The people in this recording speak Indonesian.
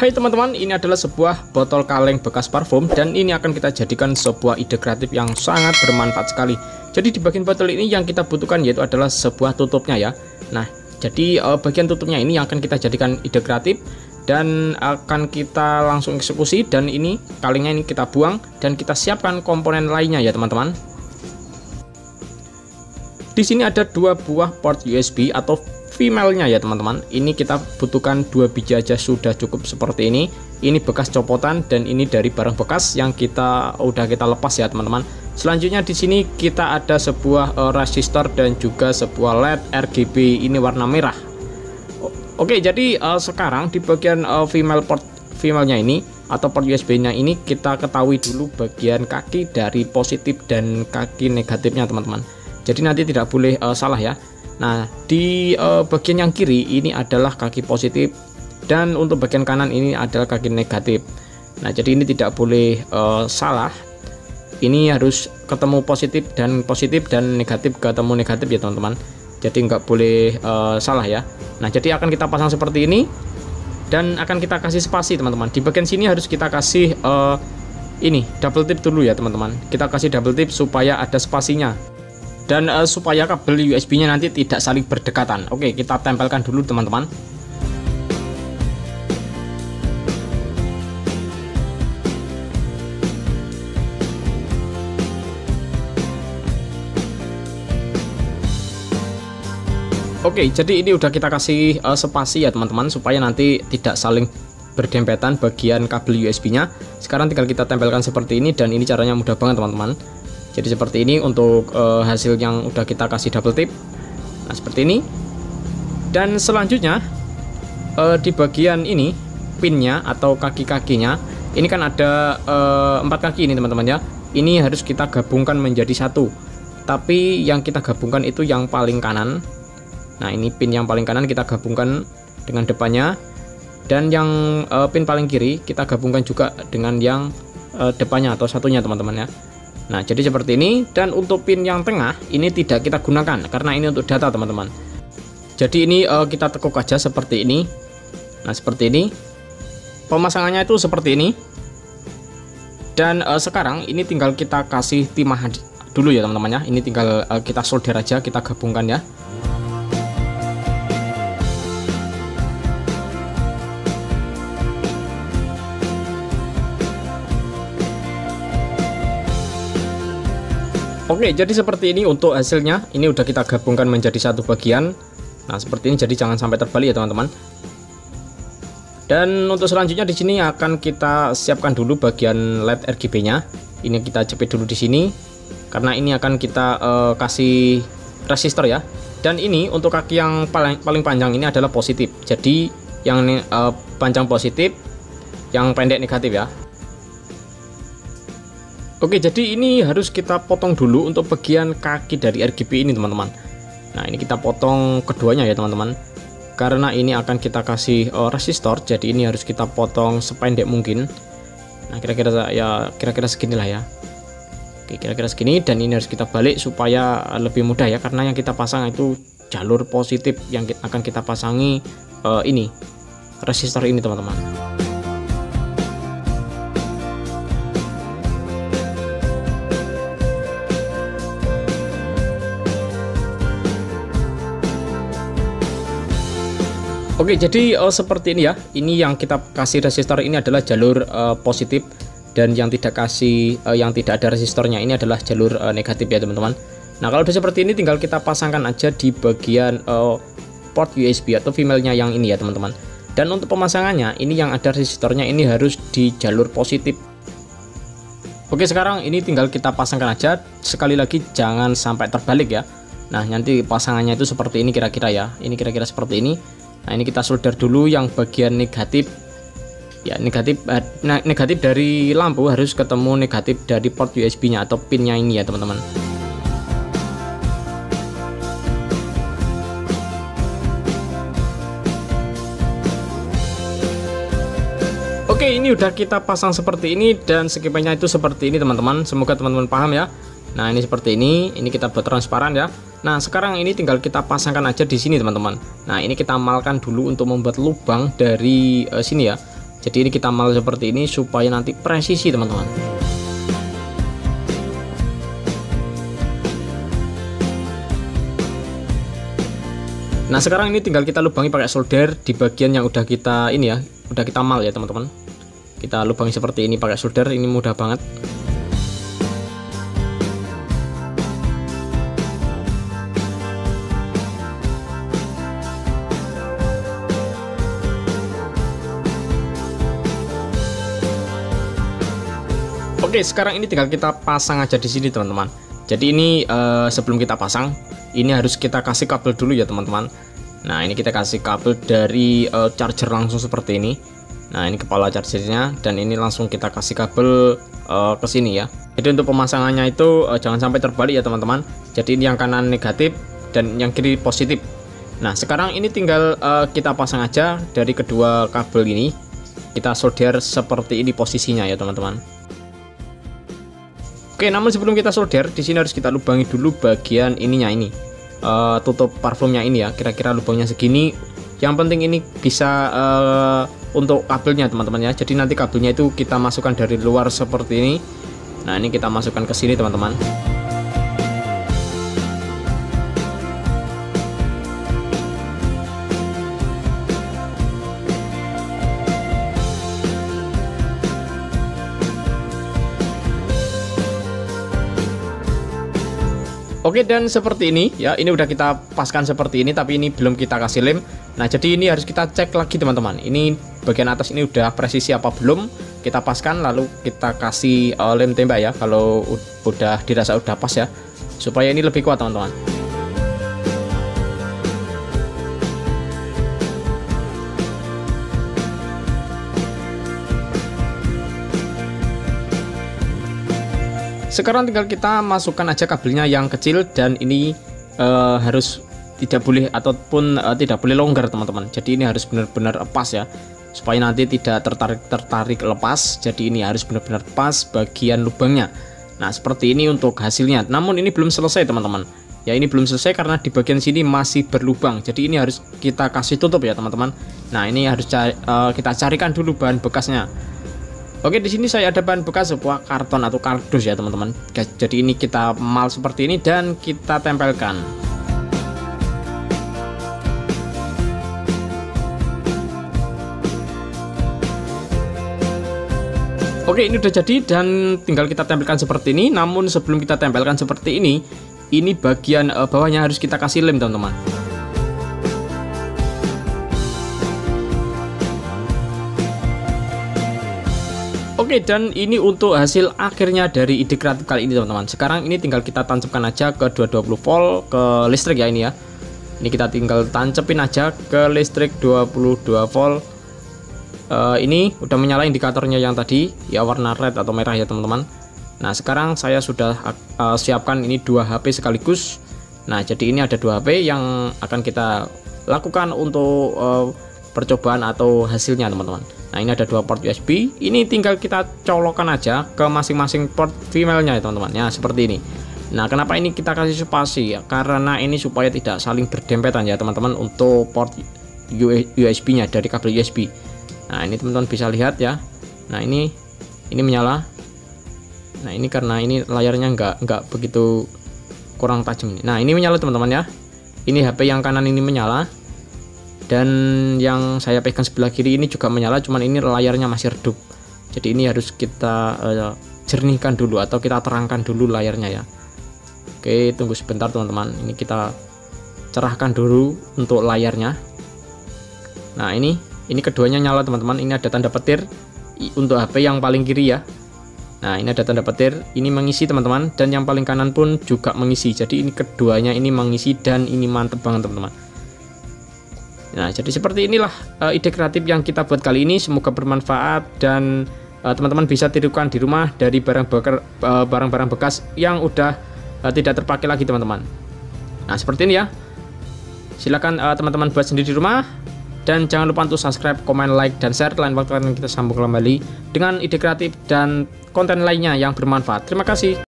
Hai teman-teman, ini adalah sebuah botol kaleng bekas parfum dan ini akan kita jadikan sebuah ide kreatif yang sangat bermanfaat sekali. Jadi di bagian botol ini yang kita butuhkan yaitu adalah sebuah tutupnya ya. Nah, jadi bagian tutupnya ini yang akan kita jadikan ide kreatif dan akan kita langsung eksekusi. Dan ini kalengnya ini kita buang dan kita siapkan komponen lainnya ya teman-teman. Di sini ada dua buah port USB atau female-nya ya teman-teman. Ini kita butuhkan 2 biji aja sudah cukup seperti ini. Ini bekas copotan dan ini dari barang bekas yang udah kita lepas ya teman-teman. Selanjutnya di sini kita ada sebuah resistor dan juga sebuah LED RGB ini warna merah. Oke, jadi sekarang di bagian female-nya ini atau port USB-nya ini kita ketahui dulu bagian kaki dari positif dan kaki negatifnya teman-teman. Jadi nanti tidak boleh salah ya. Nah, di bagian yang kiri ini adalah kaki positif dan untuk bagian kanan ini adalah kaki negatif. Nah, jadi ini tidak boleh salah. Ini harus ketemu positif dan negatif ketemu negatif ya teman-teman. Jadi nggak boleh salah ya. Nah, jadi akan kita pasang seperti ini dan akan kita kasih spasi teman-teman. Di bagian sini harus kita kasih ini double tip dulu ya teman-teman. Kita kasih double tip supaya ada spasinya. Dan supaya kabel USB-nya nanti tidak saling berdekatan. Oke, kita tempelkan dulu teman-teman. Oke, jadi ini udah kita kasih spasi ya teman-teman, supaya nanti tidak saling berdempetan bagian kabel USB-nya. Sekarang tinggal kita tempelkan seperti ini dan ini caranya mudah banget teman-teman. Jadi seperti ini untuk hasil yang udah kita kasih double tip. Nah, seperti ini. Dan selanjutnya di bagian ini pinnya atau kaki-kakinya ini kan ada 4 kaki ini teman-teman ya. Ini harus kita gabungkan menjadi satu. Tapi yang kita gabungkan itu yang paling kanan. Nah, ini pin yang paling kanan kita gabungkan dengan depannya. Dan yang pin paling kiri kita gabungkan juga dengan yang depannya atau satunya teman-teman ya. Nah, jadi seperti ini. Dan untuk pin yang tengah ini tidak kita gunakan karena ini untuk data teman-teman. Jadi ini kita tekuk aja seperti ini. Nah, seperti ini pemasangannya itu seperti ini. Dan sekarang ini tinggal kita kasih timahan dulu ya teman-teman ya. Ini tinggal kita solder aja, kita gabungkan ya. Oke, jadi seperti ini untuk hasilnya. Ini udah kita gabungkan menjadi satu bagian. Nah, seperti ini, jadi jangan sampai terbalik ya teman-teman. Dan untuk selanjutnya di sini akan kita siapkan dulu bagian LED RGB-nya. Ini kita jepit dulu di sini karena ini akan kita kasih resistor ya. Dan ini untuk kaki yang paling panjang ini adalah positif. Jadi yang panjang positif, yang pendek negatif ya. Oke, jadi ini harus kita potong dulu untuk bagian kaki dari RGB ini teman-teman. Nah, ini kita potong keduanya ya teman-teman. Karena ini akan kita kasih resistor, jadi ini harus kita potong sependek mungkin. Nah, kira-kira ya, kira-kira seginilah ya. Oke, kira-kira segini dan ini harus kita balik supaya lebih mudah ya, karena yang kita pasang itu jalur positif yang akan kita pasangi ini resistor ini teman-teman. Oke, jadi seperti ini ya. Ini yang kita kasih resistor ini adalah jalur positif dan yang tidak ada resistornya ini adalah jalur negatif ya teman-teman. Nah, kalau udah seperti ini tinggal kita pasangkan aja di bagian port USB atau female-nya yang ini ya teman-teman. Dan untuk pemasangannya ini yang ada resistornya ini harus di jalur positif. Oke, sekarang ini tinggal kita pasangkan aja. Sekali lagi jangan sampai terbalik ya. Nah, nanti pasangannya itu seperti ini kira-kira ya. Ini kira-kira seperti ini. Nah, ini kita solder dulu yang bagian negatif ya. Negatif dari lampu harus ketemu negatif dari port USB-nya atau pinnya ini ya teman-teman. Oke, ini udah kita pasang seperti ini dan skippernya itu seperti ini teman-teman. Semoga teman-teman paham ya. Nah, ini seperti ini kita buat transparan ya. Nah, sekarang ini tinggal kita pasangkan aja di sini teman-teman. Nah, ini kita amalkan dulu untuk membuat lubang dari sini ya. Jadi ini kita mal seperti ini supaya nanti presisi, teman-teman. Nah, sekarang ini tinggal kita lubangi pakai solder di bagian yang udah kita ini ya, udah kita mal ya, teman-teman. Kita lubangi seperti ini pakai solder, ini mudah banget. Oke, sekarang ini tinggal kita pasang aja di sini, teman-teman. Jadi ini sebelum kita pasang, ini harus kita kasih kabel dulu ya, teman-teman. Nah, ini kita kasih kabel dari charger langsung seperti ini. Nah, ini kepala chargernya, dan ini langsung kita kasih kabel ke sini ya. Jadi untuk pemasangannya itu jangan sampai terbalik ya, teman-teman. Jadi ini yang kanan negatif dan yang kiri positif. Nah, sekarang ini tinggal kita pasang aja dari kedua kabel ini. Kita solder seperti ini posisinya ya, teman-teman. Oke, namun sebelum kita solder, di sini harus kita lubangi dulu bagian ininya ini, tutup parfumnya ini ya. Kira-kira lubangnya segini. Yang penting ini bisa untuk kabelnya, teman-teman ya. Jadi nanti kabelnya itu kita masukkan dari luar seperti ini. Nah, ini kita masukkan ke sini, teman-teman. Oke, dan seperti ini ya, ini udah kita paskan seperti ini, tapi ini belum kita kasih lem. Nah, jadi ini harus kita cek lagi, teman-teman. Ini bagian atas ini udah presisi apa belum. Kita paskan lalu kita kasih lem tembak ya, kalau udah dirasa udah pas ya, supaya ini lebih kuat, teman-teman. Sekarang tinggal kita masukkan aja kabelnya yang kecil, dan ini harus tidak boleh ataupun tidak boleh longgar, teman-teman. Jadi ini harus benar-benar pas ya, supaya nanti tidak tertarik lepas. Jadi ini harus benar-benar pas bagian lubangnya. Nah, seperti ini untuk hasilnya. Namun ini belum selesai, teman-teman. Ya, ini belum selesai karena di bagian sini masih berlubang. Jadi ini harus kita kasih tutup ya, teman-teman. Nah, ini harus kita carikan dulu bahan bekasnya. Oke, di sini saya ada bahan bekas sebuah karton atau kardus ya, teman-teman. Jadi ini kita mal seperti ini dan kita tempelkan. Oke, ini udah jadi dan tinggal kita tempelkan seperti ini. Namun sebelum kita tempelkan seperti ini bagian bawahnya harus kita kasih lem, teman-teman. Oke, dan ini untuk hasil akhirnya dari ide kreatif kali ini, teman-teman. Sekarang ini tinggal kita tancapkan aja ke 220 volt ke listrik ya ini ya. Ini kita tinggal tancepin aja ke listrik 22 volt. Ini udah menyala indikatornya yang tadi ya, warna red atau merah ya, teman-teman. Nah, sekarang saya sudah siapkan ini 2 HP sekaligus. Nah, jadi ini ada 2 HP yang akan kita lakukan untuk percobaan atau hasilnya, teman-teman. Nah, ini ada 2 port USB. Ini tinggal kita colokkan aja ke masing-masing port female-nya ya, teman-teman. Ya, seperti ini. Nah, kenapa ini kita kasih spasi ya? Karena ini supaya tidak saling berdempetan ya, teman-teman, untuk port USB-nya dari kabel USB. Nah, ini teman-teman bisa lihat ya. Nah, ini menyala. Nah, ini karena ini layarnya nggak begitu kurang tajam. Nah, ini menyala, teman-teman ya. Ini HP yang kanan ini menyala. Dan yang saya pegang sebelah kiri ini juga menyala, cuman ini layarnya masih redup. Jadi ini harus kita jernihkan dulu atau kita terangkan dulu layarnya ya. Oke, tunggu sebentar, teman-teman. Ini kita cerahkan dulu untuk layarnya. Nah, ini keduanya nyala, teman-teman. Ini ada tanda petir untuk HP yang paling kiri ya. Nah, ini ada tanda petir, ini mengisi, teman-teman, dan yang paling kanan pun juga mengisi. Jadi ini keduanya ini mengisi dan ini mantep banget, teman-teman. Nah, jadi seperti inilah ide kreatif yang kita buat kali ini. Semoga bermanfaat dan teman-teman bisa tirukan di rumah dari barang-barang bekas yang udah tidak terpakai lagi, teman-teman. Nah, seperti ini ya. Silakan teman-teman buat sendiri di rumah. Dan jangan lupa untuk subscribe, komen, like, dan share. Lain waktu akan kita sambung kembali dengan ide kreatif dan konten lainnya yang bermanfaat. Terima kasih.